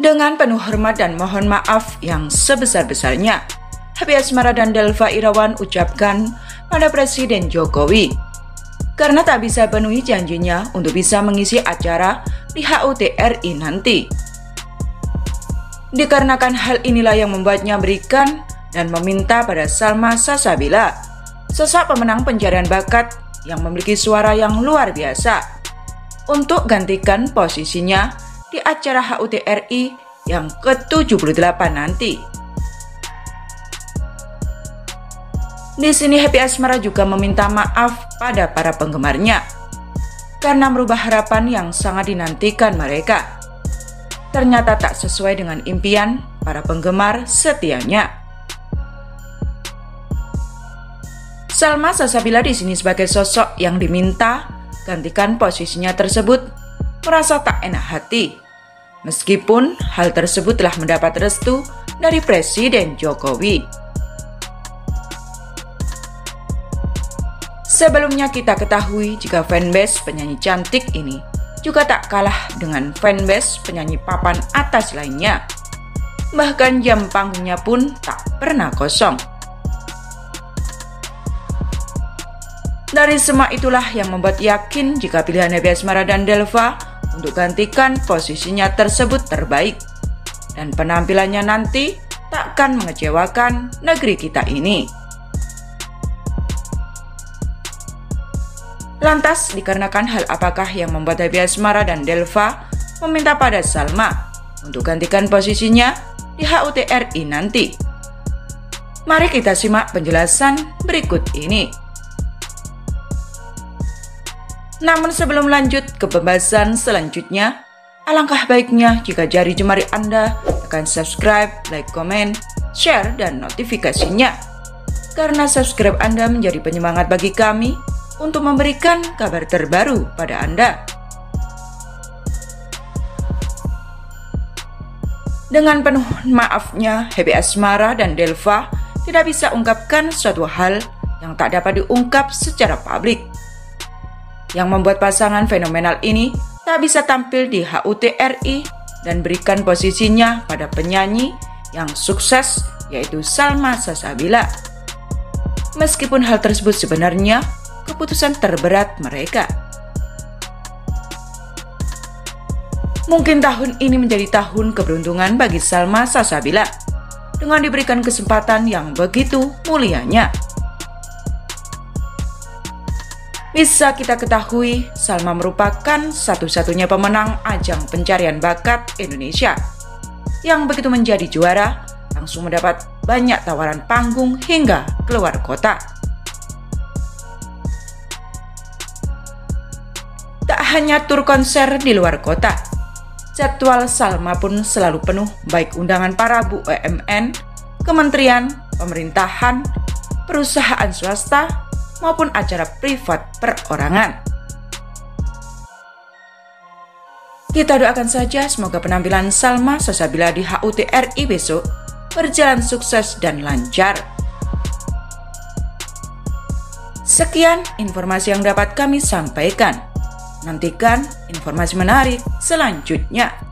Dengan penuh hormat dan mohon maaf yang sebesar-besarnya, Happy Asmara dan Delva Irawan ucapkan pada Presiden Jokowi karena tak bisa penuhi janjinya untuk bisa mengisi acara di HUT RI nanti. Dikarenakan hal inilah yang membuatnya berikan dan meminta pada Salma Salsabila, sosok pemenang pencarian bakat yang memiliki suara yang luar biasa, untuk gantikan posisinya di acara HUT RI yang ke-78 nanti. Di sini Happy Asmara juga meminta maaf pada para penggemarnya karena merubah harapan yang sangat dinantikan mereka. Ternyata tak sesuai dengan impian para penggemar setianya. Salma Salsabila di sini sebagai sosok yang diminta gantikan posisinya tersebut merasa tak enak hati, meskipun hal tersebut telah mendapat restu dari Presiden Jokowi. Sebelumnya kita ketahui jika fanbase penyanyi cantik ini juga tak kalah dengan fanbase penyanyi papan atas lainnya. Bahkan jam panggungnya pun tak pernah kosong. Dari semua itulah yang membuat yakin jika pilihan Happy Asmara dan Delva untuk gantikan posisinya tersebut terbaik. Dan penampilannya nanti takkan mengecewakan negeri kita ini. Lantas, dikarenakan hal apakah yang membuat Happy Asmara dan Delva meminta pada Salma untuk gantikan posisinya di HUT RI nanti? Mari kita simak penjelasan berikut ini. Namun sebelum lanjut ke pembahasan selanjutnya, alangkah baiknya jika jari jemari Anda tekan subscribe, like, komen, share, dan notifikasinya. Karena subscribe Anda menjadi penyemangat bagi kami untuk memberikan kabar terbaru pada Anda. Dengan penuh maafnya, Happy Asmara dan Delva tidak bisa ungkapkan suatu hal yang tak dapat diungkap secara publik, yang membuat pasangan fenomenal ini tak bisa tampil di HUT RI dan berikan posisinya pada penyanyi yang sukses yaitu Salma Salsabila. Meskipun hal tersebut sebenarnya keputusan terberat mereka. Mungkin tahun ini menjadi tahun keberuntungan bagi Salma Salsabila dengan diberikan kesempatan yang begitu mulianya. Bisa kita ketahui, Salma merupakan satu-satunya pemenang ajang pencarian bakat Indonesia yang begitu menjadi juara langsung mendapat banyak tawaran panggung hingga keluar kota. Hanya tur konser di luar kota, jadwal Salma pun selalu penuh baik undangan para BUMN, kementerian, pemerintahan, perusahaan swasta, maupun acara privat perorangan. Kita doakan saja semoga penampilan Salma Salsabila di HUT RI besok berjalan sukses dan lancar. Sekian informasi yang dapat kami sampaikan. Nantikan informasi menarik selanjutnya.